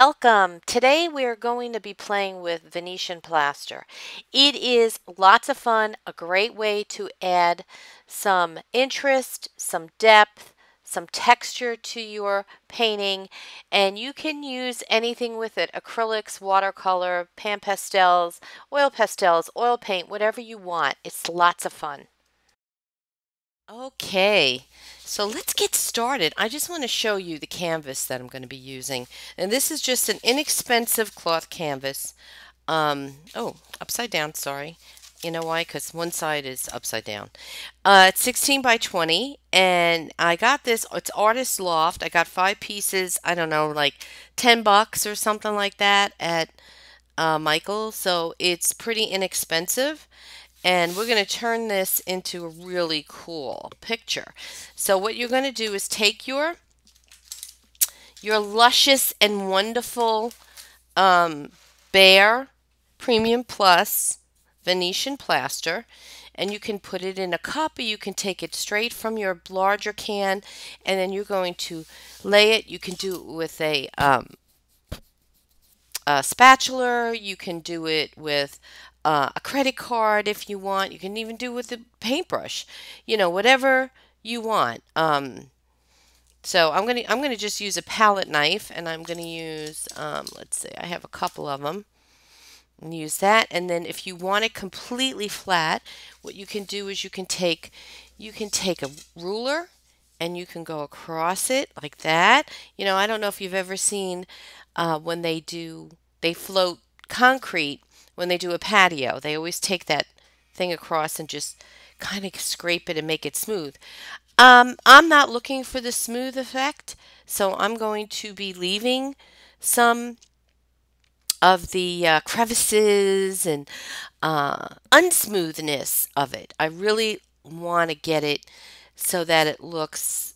Welcome! Today we are going to be playing with Venetian plaster. It is lots of fun, a great way to add some interest, some depth, some texture to your painting, and you can use anything with it, acrylics, watercolor, pan pastels, oil paint, whatever you want. It's lots of fun. Okay, so let's get started. I just want to show you the canvas that I'm going to be using. And this is just an inexpensive cloth canvas. Oh, upside down, sorry. You know why? Because one side is upside down. It's 16 by 20, and I got this. It's Artist Loft. I got 5 pieces, I don't know, like $10 or something like that at Michael's. So it's pretty inexpensive. And we're going to turn this into a really cool picture. So what you're going to do is take your luscious and wonderful Bear Premium Plus Venetian plaster, and you can put it in a cup, or you can take it straight from your larger can, and then you're going to lay it. You can do it with a spatula. You can do it with a credit card if you want. You can even do with the paintbrush, you know, whatever you want. So I'm gonna just use a palette knife, and I'm gonna use let's see, I have a couple of them. And use that, and then if you want it completely flat, what you can do is you can take a ruler, and you can go across it like that. You know, I don't know if you've ever seen when they float concrete. When they do a patio, they always take that thing across and just kind of scrape it and make it smooth. I'm not looking for the smooth effect, so I'm going to be leaving some of the crevices and unsmoothness of it. I really want to get it so that it looks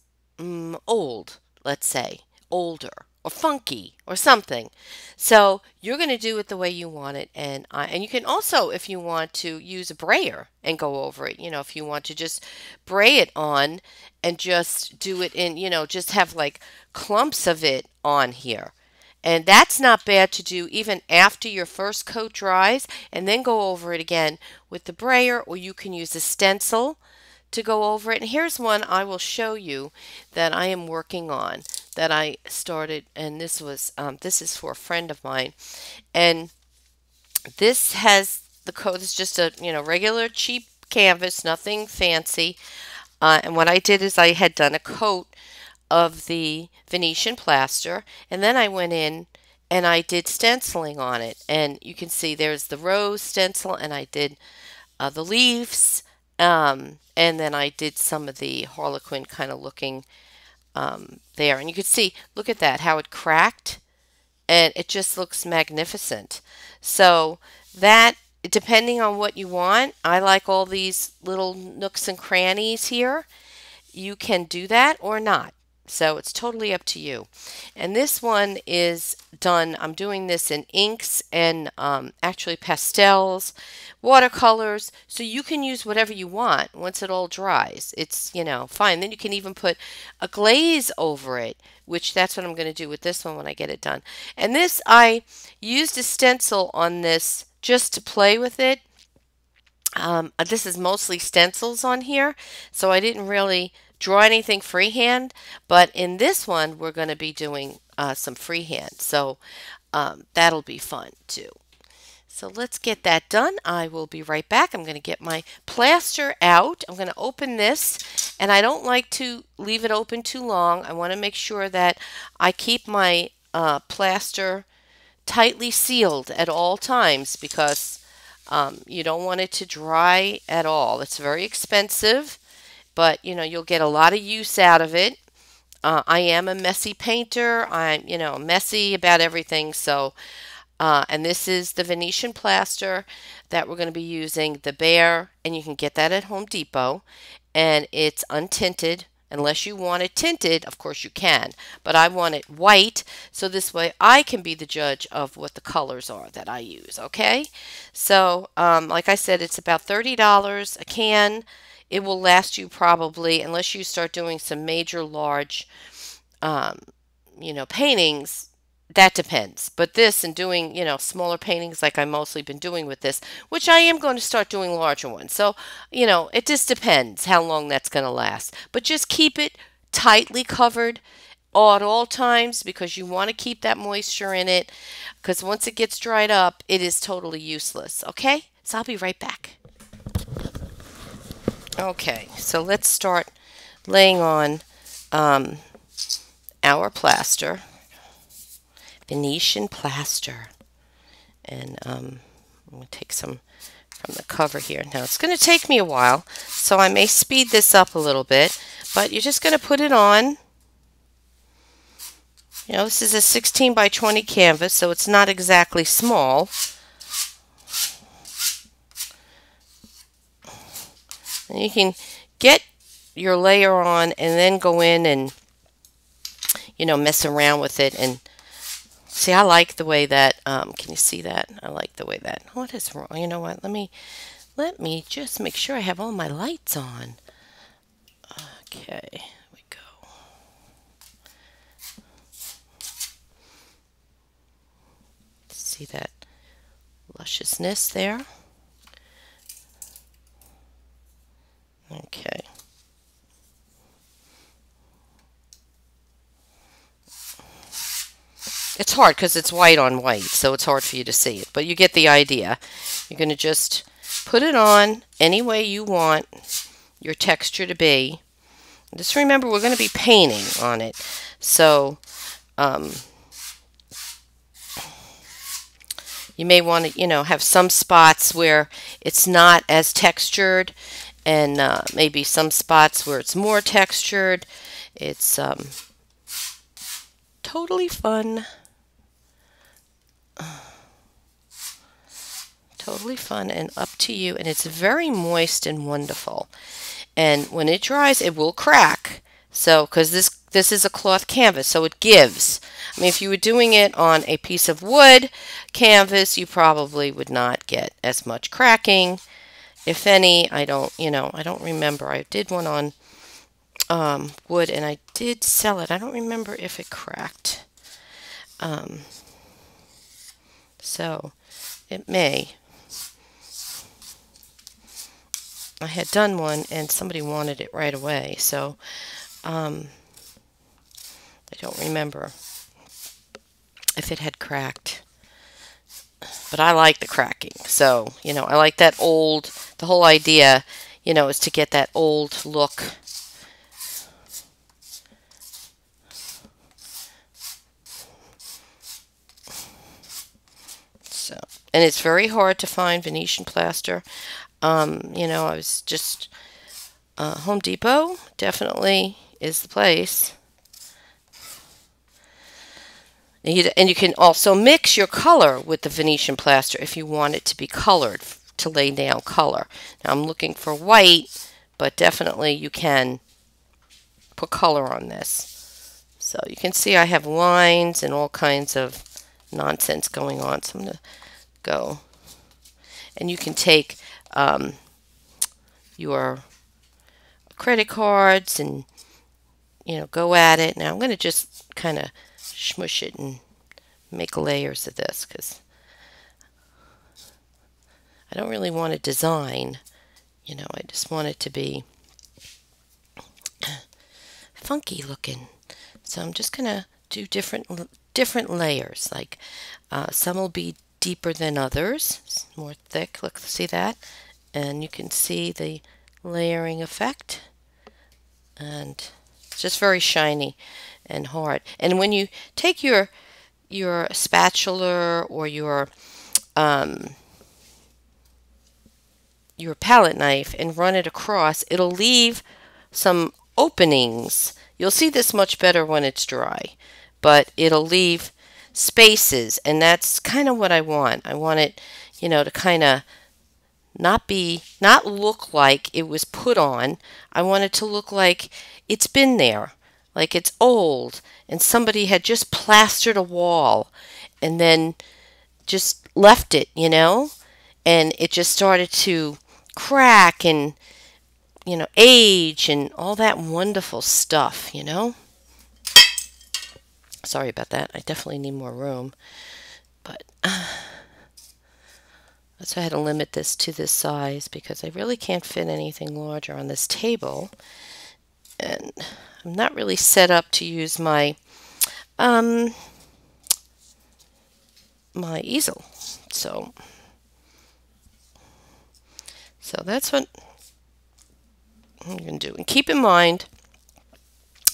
old, let's say, older, or funky or something. So you're going to do it the way you want it, and you can also, if you want to, use a brayer and go over it. You know, if you want to just bray it on and just do it in, you know, just have like clumps of it on here. And that's not bad to do even after your first coat dries, and then go over it again with the brayer, or you can use a stencil to go over it. And here's one I will show you that I am working on, that I started, and this was this is for a friend of mine, and this has the coat. It's just a, you know, regular cheap canvas, nothing fancy. And what I did is I had done a coat of the Venetian plaster, and then I went in and I did stenciling on it. And you can see there's the rose stencil, and I did the leaves, and then I did some of the Harlequin kind of looking there. And you can see, look at that, how it cracked, and it just looks magnificent. So that, depending on what you want, I like all these little nooks and crannies here. You can do that or not, so it's totally up to you. And this one is done, I'm doing this in inks and actually pastels, watercolors, so you can use whatever you want once it all dries. It's, you know, fine. Then you can even put a glaze over it, which that's what I'm going to do with this one when I get it done. And this, I used a stencil on this just to play with it. This is mostly stencils on here, so I didn't really draw anything freehand, but in this one we're going to be doing some freehand, so that'll be fun too. So let's get that done. I will be right back. I'm going to get my plaster out. I'm going to open this, and I don't like to leave it open too long. I want to make sure that I keep my plaster tightly sealed at all times, because you don't want it to dry at all. It's very expensive, but you know, you'll get a lot of use out of it. I am a messy painter. I'm, you know, messy about everything. So, and this is the Venetian plaster that we're going to be using, the Bear, and you can get that at Home Depot, and it's untinted. Unless you want it tinted, of course you can, but I want it white, so this way I can be the judge of what the colors are that I use, okay? So, like I said, it's about $30 a can. It will last you probably, unless you start doing some major large, you know, paintings, that depends. But this and doing, you know, smaller paintings like I mostly been doing with this, which I am going to start doing larger ones. So, you know, it just depends how long that's going to last. But just keep it tightly covered at all times because you want to keep that moisture in it, because once it gets dried up, it is totally useless. Okay? So I'll be right back. Okay, so let's start laying on our plaster, Venetian plaster, and I'm going to take some from the cover here. Now it's going to take me a while, so I may speed this up a little bit, but you're just going to put it on. You know, this is a 16 by 20 canvas, so it's not exactly small. And you can get your layer on and then go in and, you know, mess around with it. And see, I like the way that, can you see that? I like the way that, what is wrong? You know what, let me just make sure I have all my lights on. Okay, here we go. See that lusciousness there? Okay. It's hard because it's white on white, so it's hard for you to see it. But you get the idea. You're going to just put it on any way you want your texture to be. Just remember, we're going to be painting on it. So you may want to, you know, have some spots where it's not as textured, and maybe some spots where it's more textured. It's totally fun. Totally fun and up to you. And it's very moist and wonderful. And when it dries, it will crack. So, because this is a cloth canvas, so it gives. I mean, if you were doing it on a piece of wood canvas, you probably would not get as much cracking. If any, I don't, you know, I don't remember. I did one on wood, and I did sell it. I don't remember if it cracked. So, it may. I had done one, and somebody wanted it right away, so I don't remember if it had cracked. But I like the cracking, so, you know, I like that old, the whole idea, you know, is to get that old look. So, and it's very hard to find Venetian plaster. You know, I was just, Home Depot definitely is the place. And you can also mix your color with the Venetian plaster if you want it to be colored, to lay down color. Now I'm looking for white, but definitely you can put color on this. So you can see I have lines and all kinds of nonsense going on. So I'm going to go. And you can take your credit cards and, you know, go at it. Now I'm going to just kind of smush it and make layers of this, because I don't really want to design, you know, I just want it to be funky looking. So I'm just gonna do different layers, like some will be deeper than others, it's more thick. Look, see that? And you can see the layering effect, and it's just very shiny and hard. And when you take your spatula or your palette knife and run it across, it'll leave some openings. You'll see this much better when it's dry, but it'll leave spaces, and that's kind of what I want. I want it, you know, to kind of not look like it was put on. I want it to look like it's been there. Like it's old, and somebody had just plastered a wall and then just left it, you know? And it just started to crack and, you know, age and all that wonderful stuff, you know? Sorry about that. I definitely need more room, but so I had to limit this to this size because I really can't fit anything larger on this table, and I'm not really set up to use my my easel. So that's what I'm going to do. And keep in mind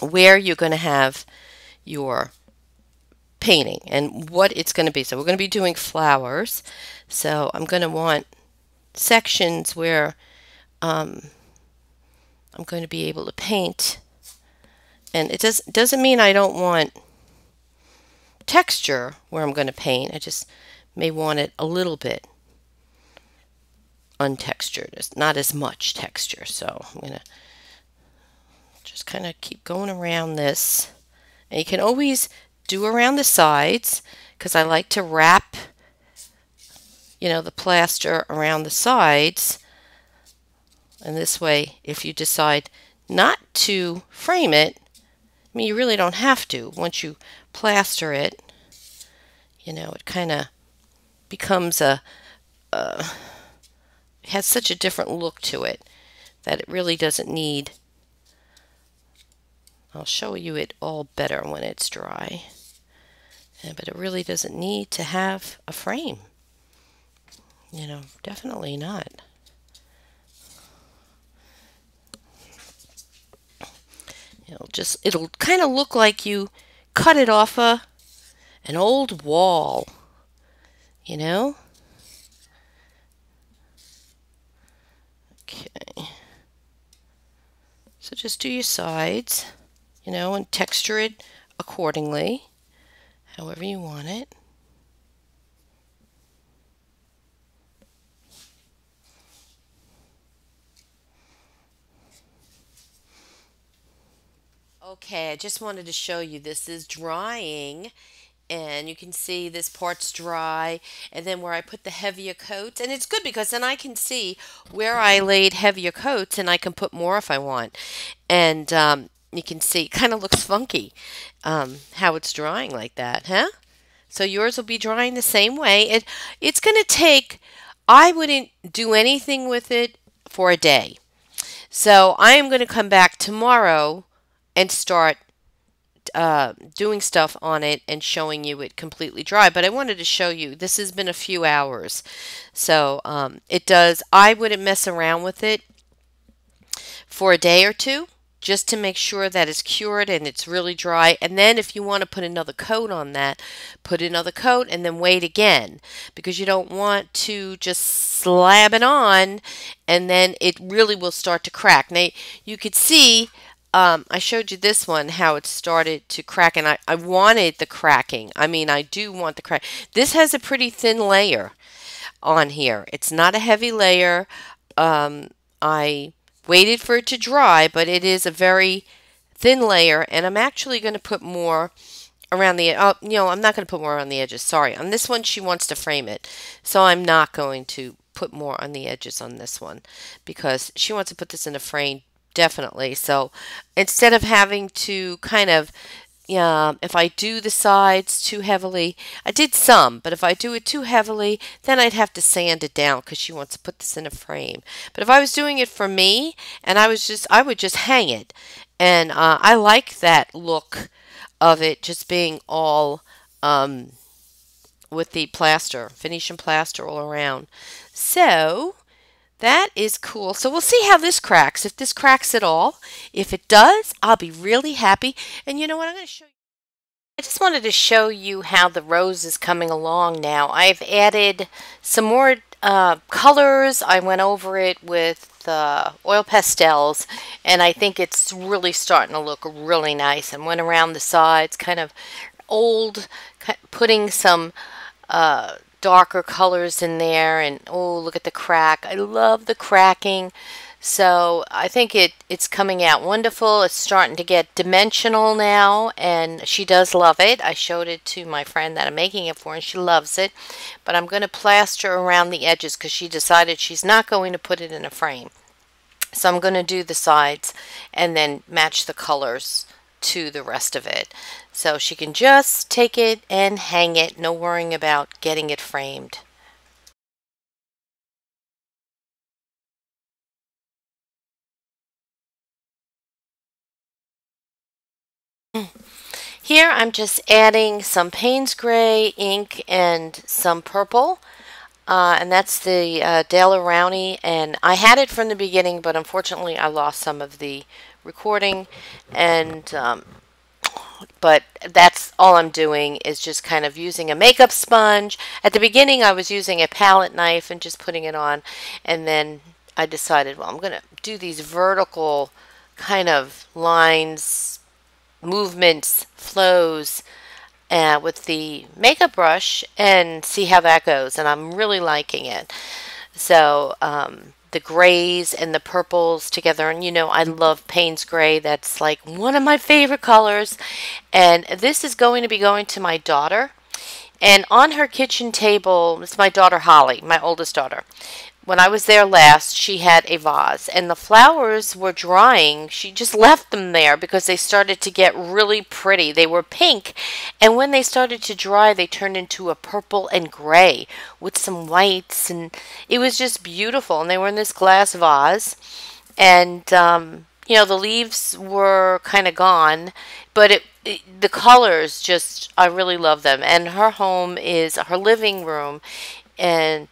where you're going to have your painting and what it's going to be. So we're going to be doing flowers. So I'm going to want sections where I'm going to be able to paint. And it doesn't mean I don't want texture where I'm going to paint. I just may want it a little bit untextured. It's not as much texture. So I'm going to just kind of keep going around this. And you can always do around the sides, because I like to wrap, you know, the plaster around the sides. And this way, if you decide not to frame it, I mean, you really don't have to. Once you plaster it, you know, it kind of becomes it has such a different look to it that it really doesn't need. I'll show you it all better when it's dry. Yeah, but it really doesn't need to have a frame. You know, definitely not. It'll kind of look like you cut it off an old wall, you know? Okay. So just do your sides, you know, and texture it accordingly, however you want it. Okay, I just wanted to show you, this is drying, and you can see this part's dry, and then where I put the heavier coats, and it's good because then I can see where I laid heavier coats, and I can put more if I want. And you can see it kind of looks funky how it's drying like that, huh? So yours will be drying the same way. It's going to take, I wouldn't do anything with it for a day. So I am going to come back tomorrow and start doing stuff on it and showing you it completely dry. But I wanted to show you, this has been a few hours. So it does, I wouldn't mess around with it for a day or two, just to make sure that it's cured and it's really dry. And then if you want to put another coat on that, put another coat and then wait again, because you don't want to just slab it on and then it really will start to crack. Now you could see, I showed you this one, how it started to crack, and I wanted the cracking. I mean, I do want the crack. This has a pretty thin layer on here. It's not a heavy layer. I waited for it to dry, but it is a very thin layer, and I'm actually going to put more around the I'm not going to put more on the edges. Sorry. On this one, she wants to frame it, so I'm not going to put more on the edges on this one because she wants to put this in a frame, definitely. So instead of having to kind of, if I do the sides too heavily, I did some, but if I do it too heavily, then I'd have to sand it down because she wants to put this in a frame. But if I was doing it for me, and I would just hang it. And I like that look of it just being all with the plaster, Venetian plaster all around. So that is cool. So we'll see how this cracks, if this cracks at all. If it does, I'll be really happy. And you know what? I'm going to show you. I just wanted to show you how the rose is coming along now. I've added some more colors. I went over it with oil pastels, and I think it's really starting to look really nice. And went around the sides, kind of old, putting some darker colors in there, and oh, look at the crack. I love the cracking. So I think it's coming out wonderful. It's starting to get dimensional now, and she does love it. I showed it to my friend that I'm making it for, and she loves it. But I'm going to plaster around the edges because she decided she's not going to put it in a frame. So I'm going to do the sides and then match the colors to the rest of it. So she can just take it and hang it, no worrying about getting it framed. Here I'm just adding some Payne's Gray ink and some purple, and that's the Daler Rowney, and I had it from the beginning, but unfortunately I lost some of the recording, and but that's all I'm doing is just kind of using a makeup sponge. At the beginning I was using a palette knife and just putting it on, and then I decided, well, I'm gonna do these vertical kind of lines, movements, flows with the makeup brush and see how that goes, and I'm really liking it. So the grays and the purples together, and you know I love Payne's Gray, that's like one of my favorite colors, and this is going to be going to my daughter, and on her kitchen table, it's my daughter Holly, my oldest daughter. When I was there last, she had a vase, and the flowers were drying. She just left them there because they started to get really pretty. They were pink, and when they started to dry, they turned into a purple and gray with some whites, and it was just beautiful. And they were in this glass vase, and you know, the leaves were kind of gone, but the colors just, I really love them. And her home is her living room, and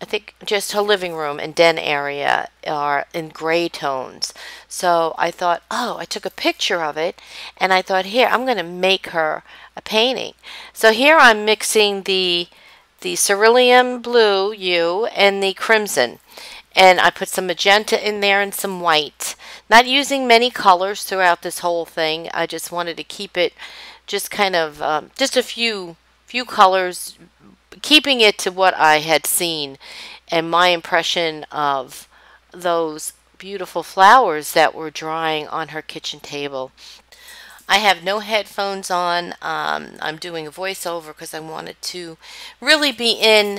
I think just her living room and den area are in gray tones. So I thought, oh, I took a picture of it, and I thought, here, I'm going to make her a painting. So here I'm mixing the cerulean blue hue and the crimson. And I put some magenta in there and some white. Not using many colors throughout this whole thing. I just wanted to keep it just kind of, just a few colors, keeping it to what I had seen and my impression of those beautiful flowers that were drying on her kitchen table. I have no headphones on. I'm doing a voiceover because I wanted to really be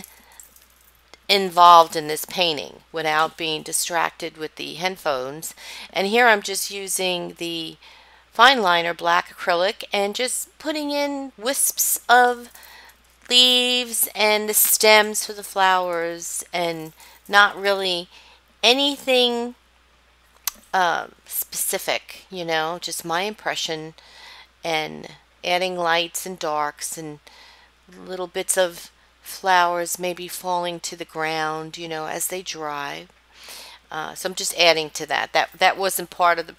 involved in this painting without being distracted with the headphones. And here I'm just using the fine liner black acrylic and just putting in wisps of leaves and the stems for the flowers, and not really anything specific, you know, just my impression, and adding lights and darks and little bits of flowers maybe falling to the ground, you know, as they dry. So I'm just adding to that. That wasn't part of the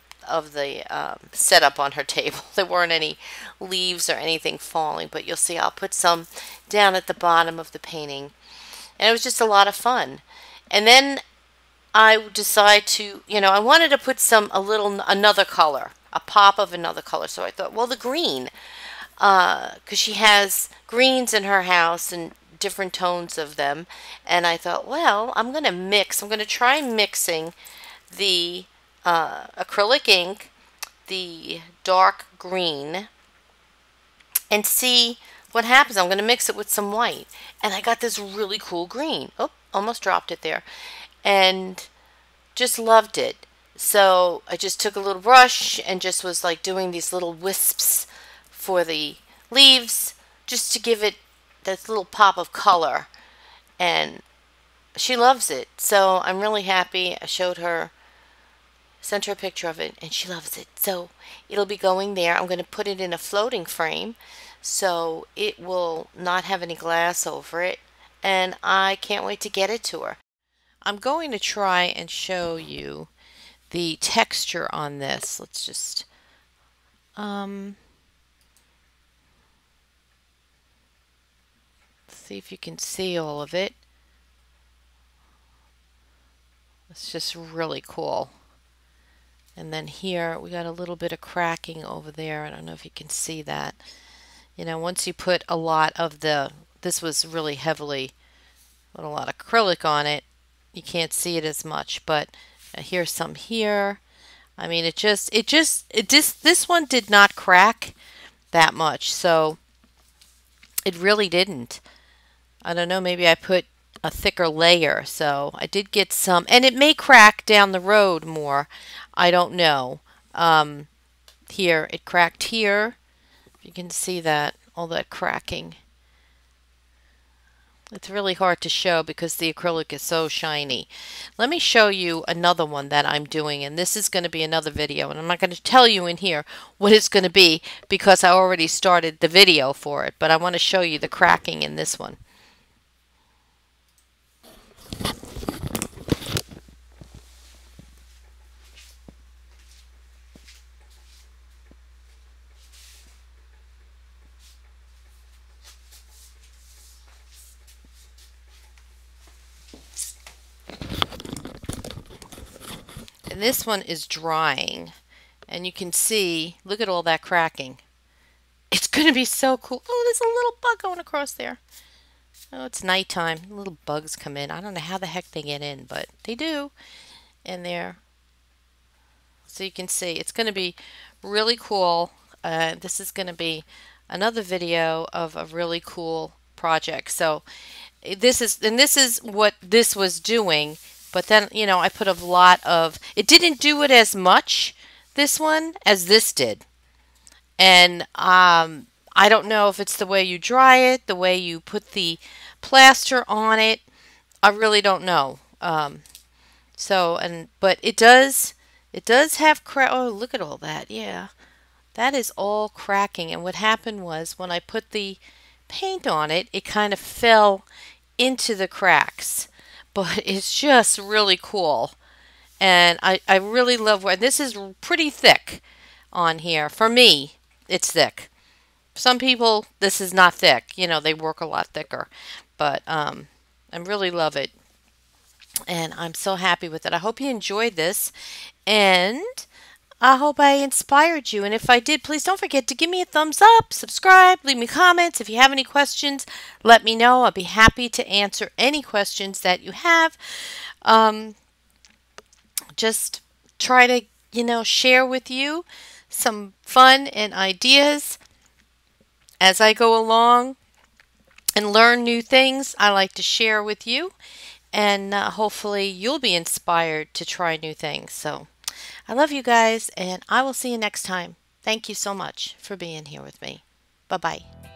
setup on her table. There weren't any leaves or anything falling, but you'll see I'll put some down at the bottom of the painting. And it was just a lot of fun. And then I decided to, you know, I wanted to put another color, a pop of another color. So I thought, well, the green, because she has greens in her house and different tones of them. And I thought, well, I'm going to try mixing the acrylic ink, the dark green, and see what happens. I'm going to mix it with some white, and I got this really cool green. Oh, almost dropped it there, and just loved it. So I just took a little brush and just was like doing these little wisps for the leaves just to give it that little pop of color, and she loves it. So I'm really happy. I sent her a picture of it, and she loves it. So it'll be going there. I'm going to put it in a floating frame so it will not have any glass over it, and I can't wait to get it to her. I'm going to try and show you the texture on this. Let's just see if you can see all of it. It's just really cool. And then here we got a little bit of cracking over there. I don't know if you can see that. You know, once you put a lot of this was really heavily, put a lot of acrylic on it, you can't see it as much, but here's some here. I mean, this one did not crack that much. So it really didn't. I don't know, maybe I put a thicker layer, so I did get some, and it may crack down the road more, I don't know. here. It cracked here. You can see that, all that cracking. It's really hard to show because the acrylic is so shiny. Let me show you another one that I'm doing, and this is going to be another video, and I'm not going to tell you in here what it's going to be because I already started the video for it, but I want to show you the cracking in this one. And this one is drying, and you can see, look at all that cracking. It's going to be so cool. Oh, there's a little bug going across there. Oh, it's nighttime. Little bugs come in. I don't know how the heck they get in, but they do. And there. So you can see, it's going to be really cool. This is going to be another video of a really cool project. So this is what this was doing. But then, you know, I put a lot of, it didn't do it as much, this one, as this did. And I don't know if it's the way you dry it, the way you put the plaster on it. I really don't know. But it does have crack. Oh, look at all that. Yeah, that is all cracking. And what happened was when I put the paint on it, it kind of fell into the cracks. But it's just really cool, and I really love where this is. Pretty thick on here for me. It's thick. Some people, this is not thick, you know, they work a lot thicker, but I really love it, and I'm so happy with it. I hope you enjoyed this, and I hope I inspired you, and if I did, please don't forget to give me a thumbs up, subscribe, leave me comments. If you have any questions, let me know. I'll be happy to answer any questions that you have. Just try to, you know, share with you some fun and ideas as I go along and learn new things. I like to share with you, and hopefully you'll be inspired to try new things. So I love you guys, and I will see you next time. Thank you so much for being here with me. Bye-bye.